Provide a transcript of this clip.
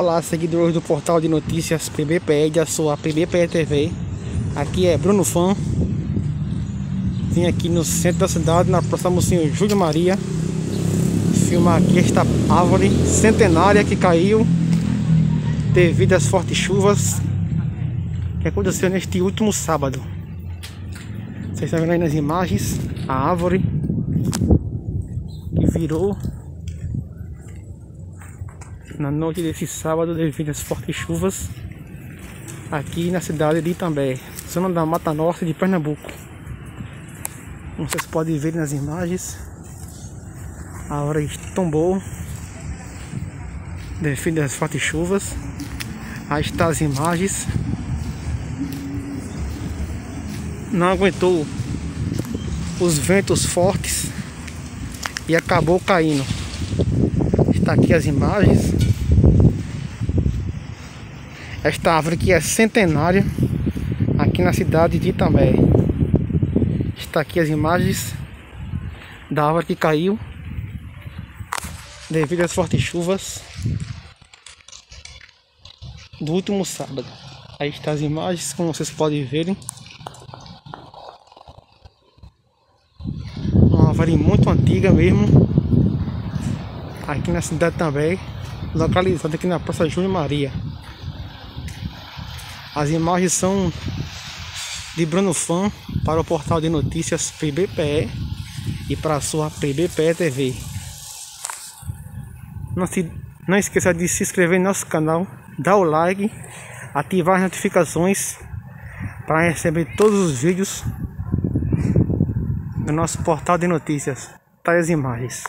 Olá, seguidores do portal de notícias PBPE, da sua PBPE TV. Aqui é Bruno Fã. Vim aqui no centro da cidade, na Praça Monsenhor Júlio Maria, filmar aqui esta árvore centenária que caiu devido às fortes chuvas que aconteceu neste último sábado. Vocês estão vendo aí nas imagens a árvore que virou na noite desse sábado devido às fortes chuvas aqui na cidade de Itambé, zona da Mata Norte de Pernambuco. Como vocês podem ver nas imagens, a árvore tombou devido às fortes chuvas. Aí está as imagens. Não aguentou os ventos fortes e acabou caindo. Está aqui as imagens. Esta árvore que é centenária aqui na cidade de Itambé. Está aqui as imagens da árvore que caiu devido às fortes chuvas do último sábado. Aí está as imagens, como vocês podem verem. Uma árvore muito antiga mesmo, aqui na cidade também, localizada aqui na Praça Júlio Maria. As imagens são de Bruno Fã para o portal de notícias PBPE e para a sua PBPE TV. Não esqueça de se inscrever no nosso canal, dar o like, ativar as notificações para receber todos os vídeos do nosso portal de notícias. Tá aí as imagens.